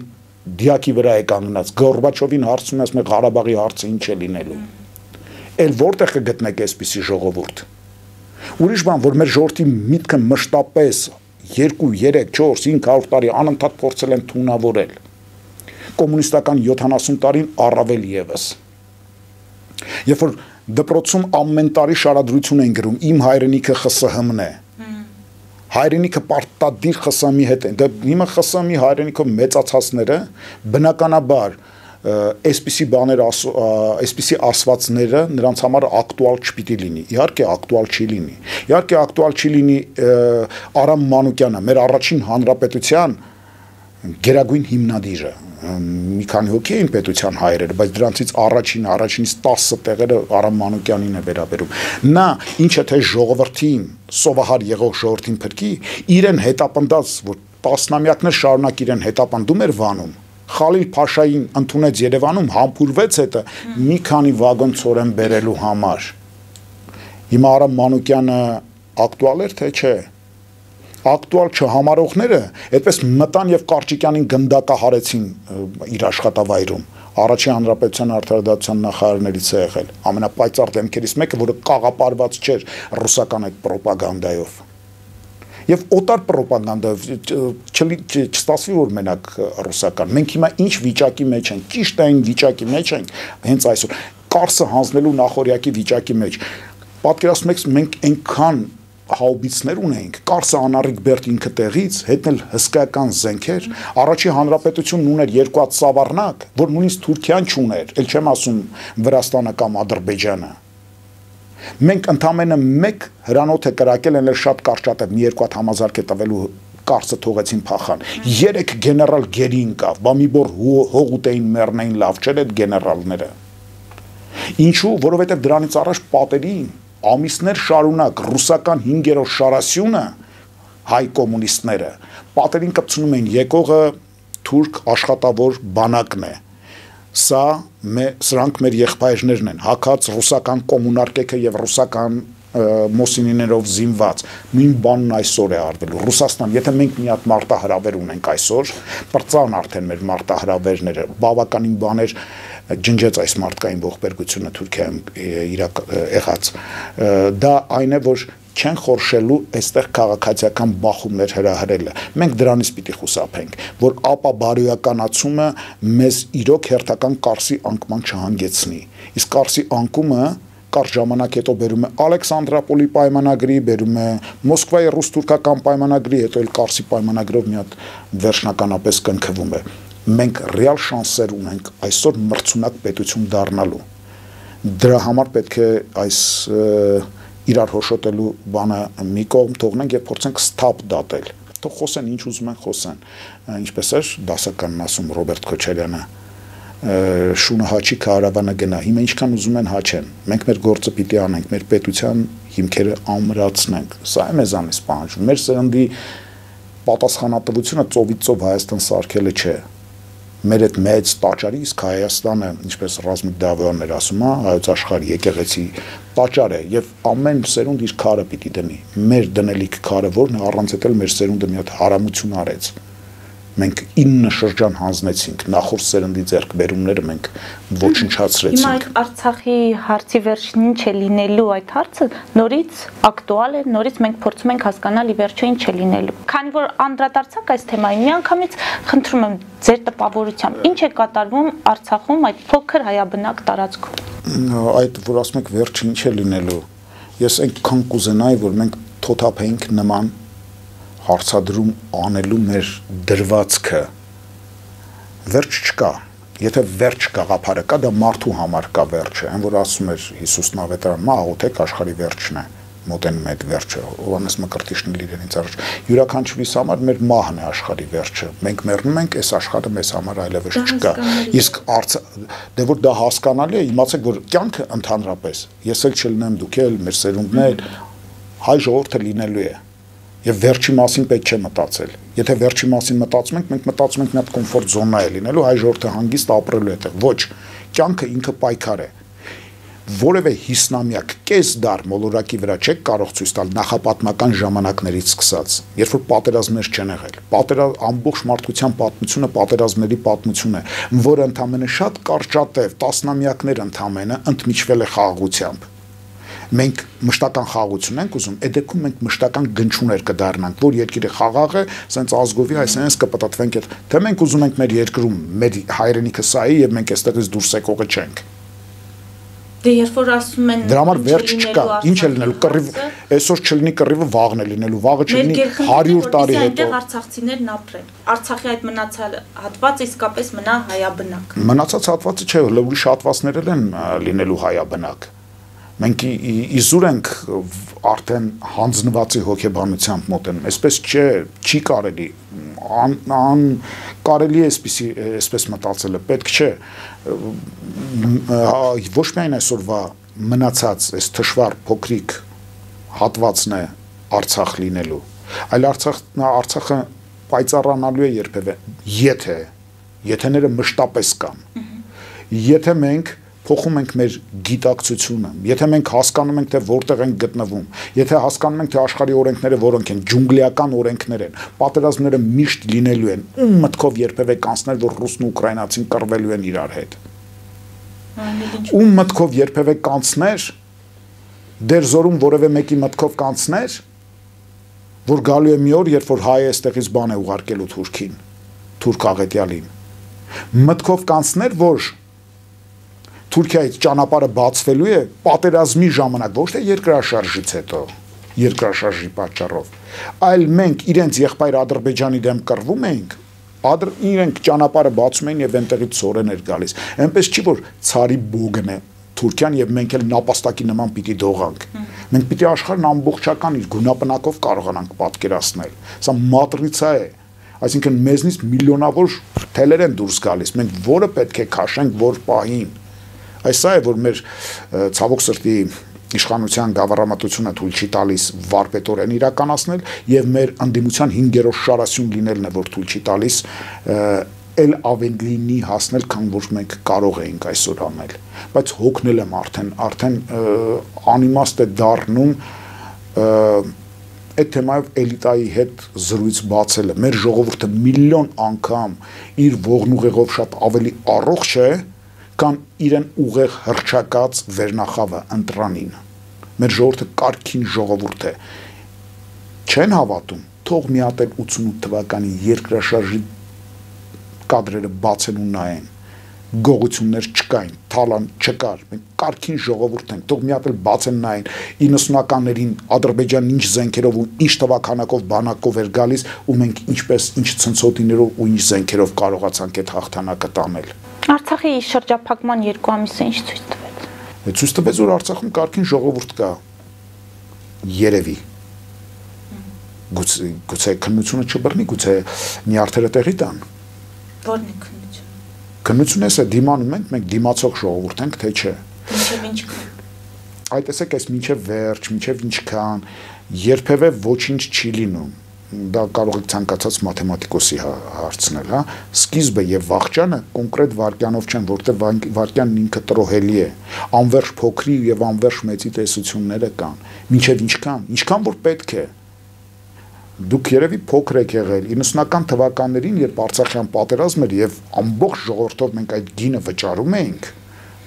դիակի վրա է կանգնած, Գորբաչովին հարցում ասում է Ղարաբաղի հարցը ինչ է լինելու։ Էլ որտեղ կգտնեք այսպիսի ժողովուրդ։ Ուրիշ բան, որ մեր ժողովրդի միտքը մշտապես 2, 3, 4, 500 տարի անընդհատ փորձել են թունավորել։ Կոմունիստական 70 տարին առավել եւս։ Երբ որ դպրոցում ամեն տարի շարադրություն են գրում, իմ հայրենիքը ԽՍՀՄ-ն է։ Հայրենիքը պարտադիր ԽՍՀՄ-ի հետ է։ Դե հիմա ԽՍՀՄ-ի հայրենիքով մեծացածները բնականաբար այսպիսի բաներ, այսպիսի ասվածները նրանց համար ակտուալ չպիտի լինի։ Իհարկե ակտուալ չի լինի։ Իհարկե ակտուալ չի լինի Արամ Մանուկյանը, մեր առաջին հանրապետության գերագույն հիմնադիրը։ Մի քանի հոգի էին պետության հայրերը, բայց դրանցից առաջինից 10 տեղերը Արամ Մանուկյանին է վերաբերում։ Նա ինչը թե ժողովրդին, սովահար եղող ժողովրդին փրկի, իրեն հետապնդած, որ տասնամյակներ շարունակ իրեն հետապնդում էր Վանում, Խալիլ Փաշային ընդունեց Երևանում, համբուրվեց հետը մի քանի վագոն ծորեն բերելու համար։ Հիմա Արամ Մանուկյանը ակտուալ էր, թե չէ։ Ակտուալ չհամարողները այդպես մտան և Կարճիկյանին գնդակահարեցին իր աշխատավայրում, առաջին հանրապետության արդարադատության նախարարներից է եղել, ամենապայծառ դեմքերից մեկը, որը կաղապարված չէր ռուսական այդ պրոպագանդայով։ Եվ օտար պրոպագանդով չստացվի որ մենակ ռուսական։ Մենք հիմա ինչ վիճակի մեջ ենք, ճիշտ այն վիճակի մեջ ենք, հենց այսօր կարսը հանձնելու նախորյակի վիճակի մեջ։ Պատկերացնեք մենք այնքան հաուբիցներ ունենք, կարսը անարիք բերտ ինքը տեղից, հետնել հսկայական զենքեր, առաջի հանրապետությունն ուներ երկու հատ սավառնակ, որ նույնիսկ Թուրքիան չուներ, ել չեմ ասում Վրաստանը կամ Ադրբեջանը։ Մենք ընդամենը մեկ հրանոթ է կրակել, էլ շատ կարճատև մի երկու հատ համազարկ է տվելու կարծը թողեցին փախան։ Երեք գեներալ գերի ընկավ, բա մի բոր հող ուտեին մեռնեին լավ չէր այդ գեներալները։ Ինչու, որովհետև դրանից առաջ պատերի ամիսներ շարունակ ռուսական 5-րդ շարասյունը հայ կոմունիստները պատերին կպցնում էին եկողը թուրք աշխատավոր բանակն է։ Սա սրանք մեր եղբայրներն են, հակած ռուսական կոմունարկեքը և ռուսական մոսինիներով զինված, նույն բանն այսօր է արվելու, Ռուսաստան, եթե մենք մի հատ մարտահրավեր ունենք այսօր, պրծան արդեն մեր մարտահրավերները, բավականին բաներ ջնջեց այս մարդկային ողբերգությունը Թուրքիայում եղած, դա այն է, որ չեն խորշելու այստեղ քաղաքացիական բախումներ հրահրելը։ Մենք դրանից պիտի խուսափենք, որ ապա բարոյականացումը մեզ իրոք հերթական կարսի անկման չհանգեցնի։ Իսկ կարսի անկումը կարճ ժամանակ հետո բերում է Ալեքսանդրապոլի պայմանագրի, բերում է Մոսկվայի ռուս-թուրքական պայմանագրի, հետո էլ կարսի պայմանագրով մի հատ վերջնականապես կնքվում է։ Մենք ռեալ շանսեր ունենք այսօր մրցունակ պետություն դառնալու։ Դրա համար պետք է այս իրար հոշոտելու բանը մի կողմ թողնենք և փորձենք ստապ դատել, թող խոսեն ինչ ուզում են խոսեն, ինչպես էր դասականն ասում Ռոբերտ Քոչարյանը, շունը հաչի քարավանը գնա, հիմա ինչքան ուզում են հաչեն, մենք մեր գործը պիտի անենք, մեր պետության հիմքերը ամրացնենք, սա է մեզանից պահանջում, մեր սերնդի պատասխանատվությունը ծովից ծով Հայաստան սարքելը չէ, մեր այդ մեծ տաճարի, իսկ Հայաստանը, ինչպես Ռազմիկ Դավոյանն ասում է, հայոց աշխարհի եկեղեցի տաճար է և ամեն սերունդ իր քարը պիտի դնի, մեր դնելիք քարը որն է, առանց էդ էլ մեր սերունդը մի հատ հարամություն արեց, մենք 9 շրջան հանձնեցինք, նախորդ սերնդի ձեռքբերումները մենք ոչնչացրեցինք։ Հիմա այդ Արցախի հարցի վերջին ինչ է լինելու, այդ հարցը նորից ակտուալ է, նորից մենք փորձում ենք հասկանալ ի վերջո ինչ է լինելու։ Քանի որ անդրադարձանք այս թեմային, միանգամից խնդրում եմ ձեր տպավորությամբ, ինչ է կատարվում Արցախում այդ փոքր հայաբնակ տարածքում։ Այդ որ ասում եք վերջը ինչ է լինելու, ես այնքան կուզենայի, որ մենք թոթափեինք նման հարցադրում անելու մեր դրվածքը, վերջ չկա, եթե վերջ գաղափարը կա, դա մարդու համար կա վերջը, այն որ ասում էր Հիսուսն Ավետարան, մա աղոթեք աշխարհի վերջն է, մոտենում է այդ վերջը, Հովհաննես Մկրտիչն էլ իրենից առաջ, յուրաքանչյուրիս համար մեր մահն է աշխարհի վերջը, մենք մեռնում ենք, այս աշխարհը մեզ համար այլևս չկա, իսկ դե որ դա հասկանալի է, իմացեք որ կյանքը ընդհանրապես, ես էլ չլինեմ, դուք էլ, մեր սերունդն էլ, հայ ժողովուրդը լինելու է։ Եվ վերջի մասին պետք չէ մտածել։ Եթե վերջի մասին մտածում ենք, մենք մտածում ենք մի հատ կոմֆորտ զոնա է լինելու, հայ ժողովուրդը հանգիստ ապրելու է այդտեղ։ Ոչ, կյանքը ինքը պայքար է։ Որևէ հիսնամյակ կես դար մոլորակի վրա չեք կարող ցույց տալ նախապատմական ժամանակներից սկսած, երբ որ պատերազմներ չեն եղել։ Ամբողջ մարդկության պատմությունը պատերազմների պատմություն է, որը ընդամենը շատ կարճատև տասնամյակներ ընդամենը ընդմիջվել է խաղաղությամբ։ Մենք մշտական խաղություն ենք ուզում, այդ դեպքում մենք մշտական գնչուներ կդառնանք, որ երկիրը խաղաղ է, սենց ազգովի այսինքն կպտտվենք այդ, թե մենք ուզում ենք մեր երկրում, մեր հայրենիքը սա է եւ մենք այստեղից դուրս եկողը չենք։ Դե երբ որ ասում են դրա համար վերջ չկա, ինչ է լինելու, կռիվ, այսօր չլինի կռիվը, վաղն է լինելու, վաղը չլինի 100 տարի հետո։ Այդտեղ արցախցիներն ապրեն։ Արցախի այդ մնացած հատվածը իսկապես մնա հայաբնակ։ Մնացած հատվածը չէ, լուրջ հատվածներ են լինելու հայաբնակ։ Մենք իզուր ենք արդեն հանձնվածի հոգեբանությամբ մոտենում, այսպես չէ, չի կարելի, կարելի է այսպես մտածելը, պետք չէ, ոչ միայն այսօրվա մնացած այս թշվառ փոքրիկ հատվածն է Արցախ լինելու, այլ Արցախը պայծառանալու է երբևէ, եթե, եթեները մշտապես կան, եթե մենք փոխում ենք մեր գիտակցությունը, եթե մենք հասկանում ենք, թե որտեղ ենք գտնվում, եթե հասկանում ենք, թե աշխարհի օրենքները որոնք են, ջունգլիական օրենքներ են, պատերազմները միշտ լինելու են, ու մտքով երբևէ կանցնել, որ ռուսն ու ուկրաինացին կռվելու են իրար հետ։ Ու մտքով երբևէ կանցներ, դերձորում որևէ մեկի մտքով կանցներ, որ գալու է մի օր, երբ որ հայը այստեղից բան է ուղարկելու թուրքին, թուրք աղետյալին, մտքով կանցներ, որ Թուրքիայից ճանապարհը բացվելու է պատերազմի ժամանակ, ոչ թե երկրաշարժից հետո, երկրաշարժի պատճառով, այլ մենք իրենց եղբայր Ադրբեջանի դեմ կռվում էինք, իրենք ճանապարհը բացում են եւ այնտեղից ծորեն էր գալիս, այնպես չի որ ցարի բոգն է Թուրքիան եւ մենք էլ նապաստակի նման պիտի դողանք։ Մենք պիտի աշխարհն ամբողջական իր գունապնակով կարողանանք պատկերացնել։ Սա մատրիցա է, այսինքն մեզնից միլիոնավոր թելեր են դուրս գալիս։ Մենք որը պետք է քաշենք որ պահին։ Այս սա է, որ մեր ցավոք սրտի իշխանության գավառամատությունը թույլ չի տալիս վարպետորեն իրականացնել եւ մեր անդիմության 5-րդ շարասյուն լինելն է, որ թույլ չի տալիս էլ ավելինի հասնել, քան որ մենք կարող էինք այսօր անել, բայց հոգնել եմ արդեն անիմաստ է դառնում այդ թեմայով էլիտայի հետ զրույց բացելը։ Մեր ժողովուրդը միլիոն անգամ իր ողնուղեղով շատ ավելի առողջ է, քան իրեն ուղեղ հրճակած վերնախավը ընտրանին։ Մեր ժողովուրդը կարգին ժողովուրդ է։ Չեն հավատում, թող մի հատ 88 թվականի երկրաշարժի կադրերը բացեն ու նայեն, գողություններ չկային, թալան չկար, մենք կարգին ժողովուրդ ենք, թող մի հատ էլ բացեն նայեն, 90-ականներին Ադրբեջանն ինչ զենքերով ու ինչ թվականակով բանակով էր գալիս ու մենք ինչպես ինչ ցնցոտիներով ու ինչ զենքերով կարողացանք այդ հաղթանակը տանել։ Արցախի շրջափակման 2 ամիսը ինչ ցույց տվեց։ Ցույց տվեց, որ Արցախում կարգին ժողովուրդ կա, երևի։ Գուցե քննությունը չբռնի, գուցե նյարդերը տեղի տան։ Որն է քննություն։ Քննությունը էս է դիմանում ենք, մենք դիմացող ժողովուրդ ենք, թե չէ։ Ինչև ինչքան։ Այդ տեսեք, այս մինչև վերջ, մինչև ինչքան, երբևէ ոչինչ չի լինում։ Դա կարող է ցանկացած մաթեմատիկոսի հարցնել, հա։ Սկիզբը եւ վախճանը կոնկրետ վարքյանով չեն, որտեղ վարքյանն ինքը տրոհելի է։ Անվերջ փոքրի եւ անվերջ մեծի տեսությունները կան։ Մինչև ինչքան որ պետք է։ Դուք երևի փոքր եք եղել 90-ական թվականներին, երբ Արցախյան պատերազմն էր եւ ամբողջ ժողովրդով մենք այդ գինը վճարում էինք,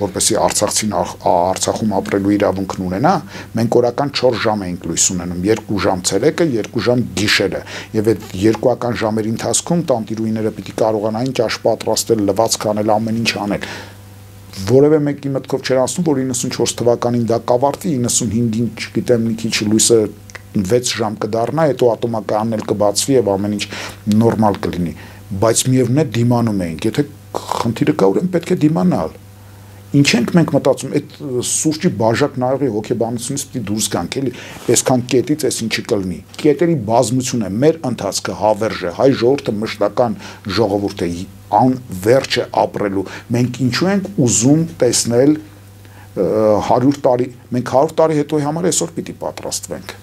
որպեսզի Արցախցին Արցախում ապրելու իրավունքն ունենա, մենք օրական 4 ժամ էինք լույս ունենում, 2 ժամ ցերեկը, 2 ժամ գիշերը, եւ այդ երկուական ժամերի ընթացքում տանտիրուիները պիտի կարողանային ճաշ պատրաստել, լվացք անել, ամեն ինչ անել։ Որևէ մեկի մտքով չէր անցնում, որ 94 թվականին դա կավարտվի, 95-ին չգիտեմ մի քիչ լույսը 6 ժամ կդառնա, հետո ատոմականն էլ կբացվի եւ ամեն ինչ նորմալ կլինի, բայց միևնույն է դիմանում ենք, եթե խնդիրը կա, ուրեմն պետք է դիմանալ։ Ինչ ենք մենք մտածում, այդ սուրճի բաժակ նայողի հոգեբանությունից պիտի դուրս գանք, էլի, այսքան կետից էս ինչի կլինի։ Կետերի բազմությունը մեր ընթացքը հավերժ է, հայ ժողովուրդը մշտական ժողովուրդ է, անվերջ է ապրելու։ Մենք ինչու ենք ուզում տեսնել 100 տարի, մենք 100 տարի հետոյի համար այսօր պիտի պատրաստվենք։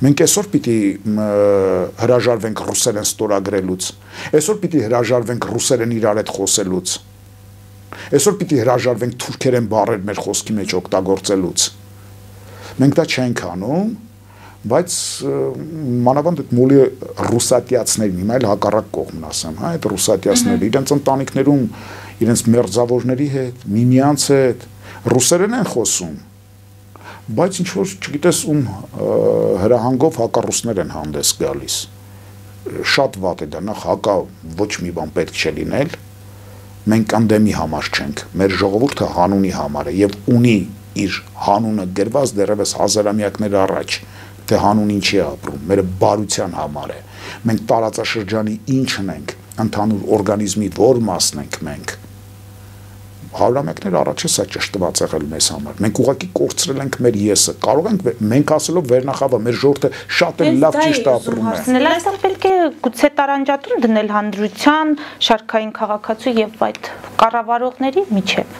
Մենք այսօր պիտի հրաժարվենք ռուսերեն ստորագրելուց, այսօր պիտի հրաժարվենք ռուսերեն իրար հետ խոսելուց, այսօր պիտի հրաժարվենք թուրքերեն բառեր մեր խոսքի մեջ օգտագործելուց։ Մենք դա չենք անում, բայց մանավանդ այդ մոլի ռուսատիացներ, հիմա էլ հակառակ կողմն ասեմ, հա, այդ ռուսատիացները իրենց ընտանիքներում, իրենց մերձավորների հետ, միմյանց հետ ռուսերեն են խոսում, բայց ինչ-որ, չգիտես, հրահանգով հակառուսներ են հանդես գալիս։ Շատ վատ է դա, նախ հակա ոչ մի բան պետք չէ լինել, մենք անդեմի համար չենք, մեր ժողովուրդը հանունի համար է եւ ունի իր հանունը գրված դեռևս հազարամյակներ առաջ, թե հանուն ինչի է ապրում, մեր բարության համար է։ Մենք տարածաշրջանի ինչն ենք, ընդհանուր օրգանիզմի որ մասն ենք մենք։ Հարյուրամյակներ առաջ է սա ճշտված եղել մեզ համար։ Մենք ուղղակի կորցրել ենք մեր եսը։ Կարող ենք մենք ասելով վերնախավը, մեր ժողովուրդը շատ էլ լավ ճիշտ ապրում է։ Այսինքն պետք է գուցե տարանջատում դնել հանրության, շարքային քաղաքացու եւ այդ կառավարողների միջեւ,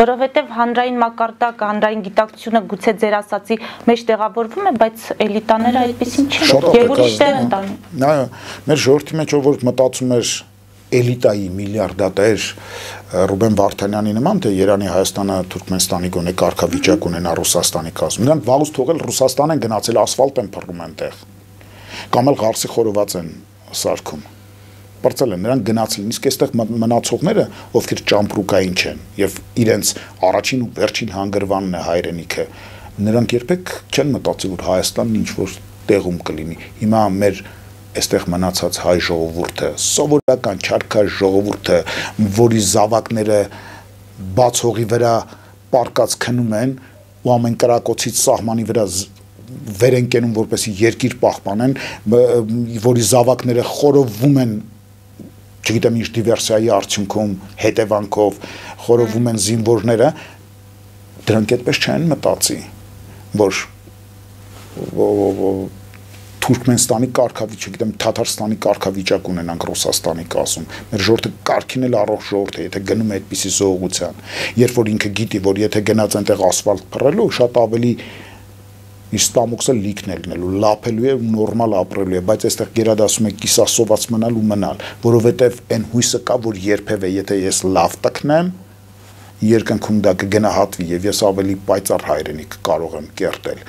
որովհետեւ հանրային մակարդակը, հանրային գիտակցությունը գուցե ձեր ասացի մեջ տեղավորվում է, բայց էլիտաները այդպեսին չեն։ Եվ ուրիշ տեղ են տանում։ Այո, մեր ժողովրդի մեջ ով որ մտածում է էլիտայի միլիարդատեր Ռուբեն Վարդանյանի նման, թե Երանի Հայաստանը Թուրքմենստանի գոնե կարգավիճակ ունենա Ռուսաստանի կազմում։ Նրանք վաղուց թողել Ռուսաստան են գնացել, ասֆալտ են փռում այնտեղ։ Կամ էլ ղարսի խորոված են սարքում։ Պրծել են, նրանք գնացել, իսկ այստեղ մնացողները, ովքեր ճամբրուկային չեն եւ իրենց առաջին ու վերջին հանգրվանն է հայրենիքը, նրանք երբեք չեն մտածել, որ Հայաստանն ինչ որ տեղում կլինի։ Հիմա մեր այստեղ մնացած հայ ժողովուրդը, սովորական չարքայ ժողովուրդը, որի զավակները բաց հողի վրա պարկած քնում են ու ամեն կրակոցից սահմանի վրա վեր են կենում, որպեսզի երկիր պահպանեն, որի զավակները խորովում են, չգիտեմ ինչ դիվերսիայի արդյունքում, հետևանքով խորովում են զինվորները, դրանք այդպես չեն մտածի, որ Թուրքմենստանի կարգավիճակ, չգիտեմ, Թաթարստանի կարգավիճակ ունենանք Ռուսաստանի կազմում։ Մեր ժողովուրդը կարգին էլ առողջ ժողովուրդ է, եթե գնում է այդպիսի զողության, երբ որ ինքը գիտի, որ եթե գնաց այնտեղ ասֆալտ փռելու, շատ ավելի Իստամուքսը լիքն ելնելու, լափելու է, նորմալ ապրելու է, բայց այստեղ գերադասում է կիսասոված մնալ ու մնալ, որովհետև այն հույսը կա, որ երբևէ, եթե ես լավ տկնեմ, երկնքում դա կգնահատվի եւ ես ավելի պայծառ հայրենիք կարող եմ կերտել։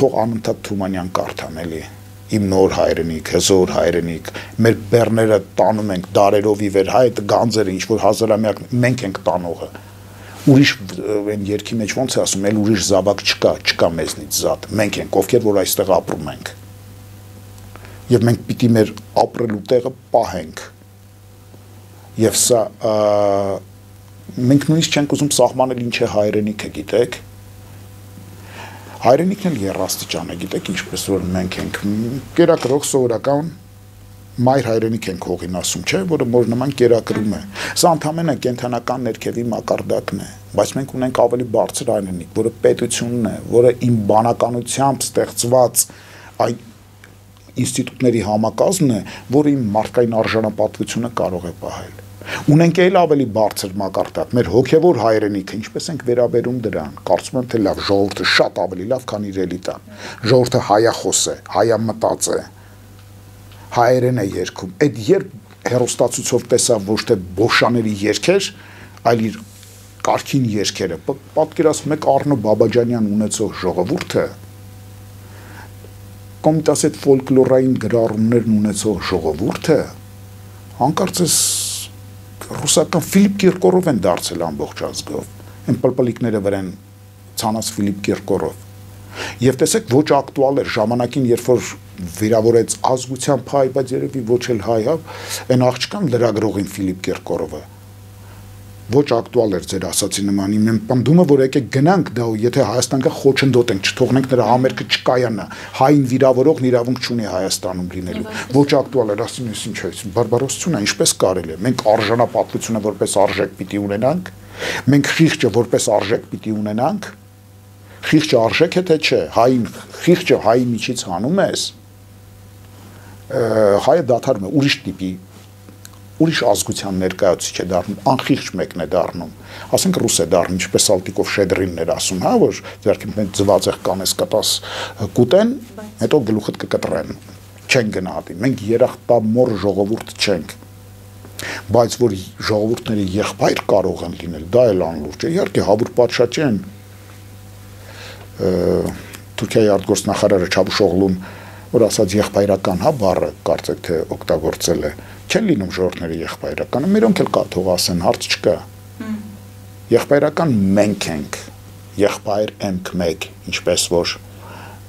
Թող անընդհատ Թումանյան կարդան էլի, իմ նոր հայրենիք, հզոր հայրենիք, մեր բեռները տանում ենք դարերով ի վեր, հայ այդ գանձերը ինչ որ հազարամյակ մենք ենք տանողը։ Ուրիշ այն երկի մեջ ոնց է ասում, այլ ուրիշ զավակ չկա, չկա մեզնից զատ։ Մենք ենք, ովքեր որ այստեղ ապրում ենք։ Եվ մենք պիտի մեր ապրելու տեղը պահենք։ Եվ սա մենք նույնիսկ չենք ուզում սահմանել ինչ է հայրենիքը, գիտեք։ Հայրենիքն էլ երրաստիճան է, գիտեք, ինչպես որ մենք ենք կերակրող սովորական մայր հայրենիք ենք հողին ասում, չէ, որը մոր նման կերակրում է։ Սա ընդամենը կենդանական ներքևի մակարդակն է, բայց մենք ունենք ավելի բարձր հայրենիք, որը պետությունն է, որը իմ բանականությամբ ստեղծված այդ ինստիտուտների համակազմն է, որը իմ մարդկային արժանապատվությունը կարող է պահել։ Ունենք էլ ավելի բարձր մակարդակ, մեր հոգևոր հայրենիքը, ինչպես ենք վերաբերում դրան, կարծում եմ, թե լավ, ժողովուրդը շատ ավելի լավ, քան իր էլիտան, ժողովուրդը հայախոս է, հայամտած է, հայերեն է երգում, այդ երբ հեռուստացույցով տեսա ոչ թե Բոշաների երգեր, այլ իր կարգին երգերը, պատկերացնում եք Առնո Բաբաջանյան ունեցող ժողովուրդը, կոմիտասի այդ ֆոլկլորային գրառումներն ունեցող ժողովուրդը, հանկարծես Ռուսական Ֆիլիպ Կիրկորով են դարձել ամբողջ ազգով, այն պլպլիկները վրան ցանած Ֆիլիպ Կիրկորով։ Եվ տեսեք, ոչ ակտուալ էր ժամանակին, երբ որ վիրավորեց ազգության հայ, բայց երևի ոչ էլ հայ, այն աղջկան լրագրողին Ֆիլիպ Կիրկորովը։ Ոչ ակտուալ էր ձեր ասացի նման, իմ պնդումը, որ եկեք գնանք դա ու եթե Հայաստանը խոչընդոտենք, չթողնենք նրա համերգը չկայանա, հային վիրավորողն իրավունք չունի Հայաստանում լինելու։ Ոչ ակտուալ էր, ասում ես ինչ է, բարբարոսություն է, ինչպես կարելի է։ Մենք արժանապատվությունը որպես արժեք պիտի ունենանք, մենք խիղճը որպես արժեք պիտի ունենանք, խիղճը արժեք է թե չէ, հային խիղճը հայի միջից հանում ես, հայը դադարում է ուրիշ տիպի Ուրիշ ազգության ներկայացուցիչ է դառնում, անխիղճ մեկն է դառնում։ Ասենք ռուս է դառնում, ինչպես Ալտիկով Շեդրինն էր ասում, հա, որ ձերքին մեծ զվացեղ կանես կտաս կուտեն, հետո գլուխդ կկտրեն։ Չեն գնահատի։ Մենք երախտամոռ ժողովուրդ չենք։ Բայց որ ժողովուրդների եղբայր կարող են լինել, դա էլ անլուրջ է։ Իհարկե Հավուր Պատշաճյան Թուրքիայի արտգործնախարարը Չավուշօղլուն որ ասած եղբայրական, հա, բառը կարծեք թե օգտագործել է։ Չեն լինում ժողովուրդների եղբայրականը, մերոնք էլ կա, թող ասեն, հարց չկա։ Եղբայրական մենք ենք, եղբայր ենք մեկ, ինչպես որ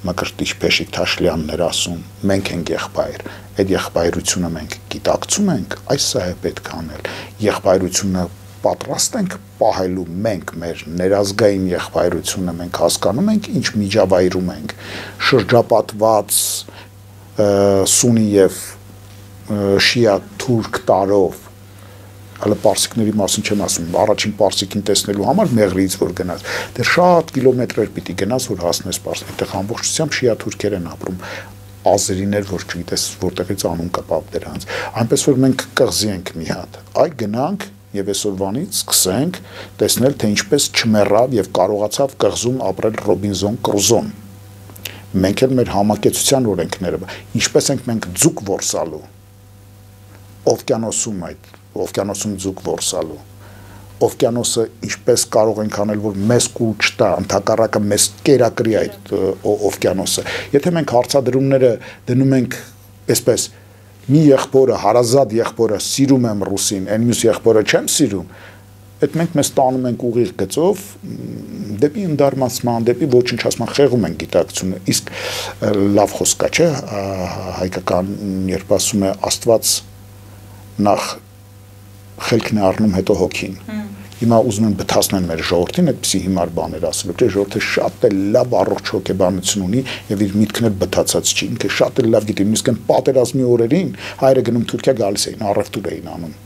մկրտիչ Փեշիկ Թաշլյանն էր ասում, մենք ենք եղբայր, այդ եղբայրությունը մենք գիտակցում ենք, այս սա է պետք անել։ Եղբայրությունը պատրաստ ենք պահելու մենք մեր ներազգային եղբայրությունը, մենք հասկանում ենք, ինչ միջավայրում ենք, շրջապատված սունի և շիա թուրք տարով, հələ պարսիկների մասին չեմ ասում, առաջին պարսիկին տեսնելու համար մեղրից որ գնաց, դեռ շատ կիլոմետրեր պիտի գնաց, որ հասնես պարսիկ, այդտեղ ամբողջությամբ շիա թուրքեր են ապրում, ազերիներ, որ չգիտես որտեղից անուն կապավ դրանց, այնպես որ մենք կղզի ենք մի հատ, այ գնանք Եվ այսօրվանից սկսենք տեսնել, թե ինչպես չմեռավ և կարողացավ կղզում ապրել Ռոբինզոն Կրուզոն։ Մենք էլ մեր համակեցության օրենքները, ինչպես ենք մենք ձուկ որսալու, օվկիանոսում այդ, օվկիանոսում ձուկ որսալու, օվկիանոսը ինչպես կարող ենք անել, որ մեզ կուլ չտա, ընդհակառակը մեզ կերակրի այդ օվկիանոսը։ Եթե մենք հարցադրումները դնում ենք այսպես Մի եղբորը, հարազատ եղբորը սիրում եմ ռուսին, այն մյուս եղբորը չեմ սիրում, Այդ մենք մեզ տանում ենք ուղիղ գծով դեպի ընդդարմացման, դեպի ոչնչացման, խեղում են գիտակցությունը, իսկ լավ խոսքա չէ, հայկական, երբ ասում է Աստված նախ խելքն է առնում, հետո հոգին։ Հիմա ուզում են բթացնել մեր ժողովրդին, այդպիսի հիմար բաներ ասել, որ ժողովուրդը շատ է լավ առողջ հոգեբանություն ունի եւ իր միտքն էլ բթացած չի, ինքը շատ է լավ գիտի, իսկ պատերազմի օրերին հայրը գնում Թուրքիա գալիս էին, առևտուր էին անում։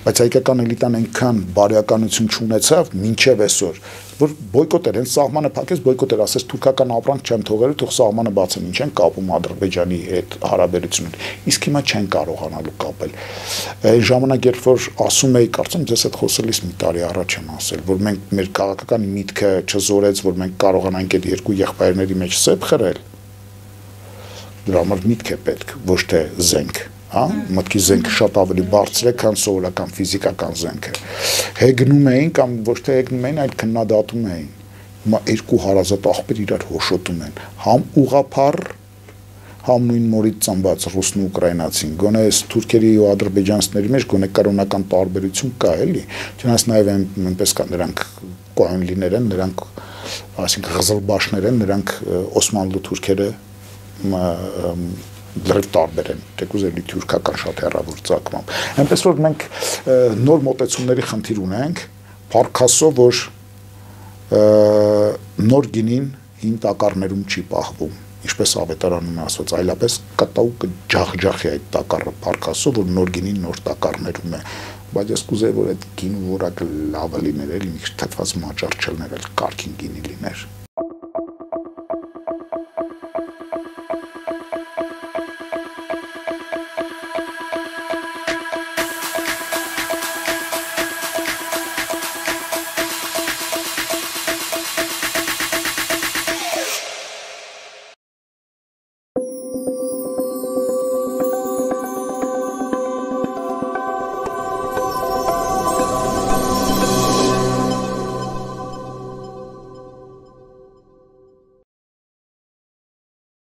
Բայց հայկական էլիտան այնքան բարոյականություն չունեցավ մինչև այսօր, որ բոյկոտեր, հենց սահմանը փակեց, բոյկոտեր, ասես թուրքական ապրանք չեմ թողել, թող սահմանը բացեն, ինչ են կապում Ադրբեջանի հետ հարաբերությունները։ Իսկ հիմա չեն կարողանալու կապել։ Այն ժամանակ, երբ որ ասում էի, կարծեմ ձեզ հետ խոսելիս մի տարի առաջ եմ ասել, որ մենք մեր քաղաքական միտքը չզորեց, որ մենք կարողանանք այդ երկու եղբայրների մեջ սեփ խրել։ Դրա համար միտք է պետք, ոչ թե զենք։ Մտքի զենքը շատ ավելի բարձր է, քան սովորական ֆիզիկական զենքը։ Հեգնում էին կամ ոչ թե հեգնում էին, այլ քննադատում էին։ Հիմա երկու հարազատ աղբեր իրար հոշոտում են, համ ուղափառ, համ նույն մորից ծնված ռուսն ու ուկրաինացին։ Գոնե այս թուրքերի ու ադրբեջանցիների մեջ գոնե կրոնական տարբերություն կա, էլի։ Չնայած նաև այնպես կա, նրանք կոհանլիներ են, նրանք այսինքն ղզլբաշներ են, նրանք օսմանլու թուրքերը դրև տարբեր են, թեկուզ էլի թյուրքական շատ հեռավոր ծագմամբ։ Այնպես որ մենք նոր մոտեցումների խնդիր ունենք, փառքասով, որ նոր գինին հին տակառներում չի պահվում, ինչպես ավետարանում է ասված, այլապես կտավ կջախջախի այդ տակառը, փառքասով, որ նոր գինին նոր տակառներում է։ Բայց ես կուզեի, որ այդ գինու որակը լավը լիներ, էլի մի քիչ թթված մաճար չլիներ, այլ կարգին գինի լիներ։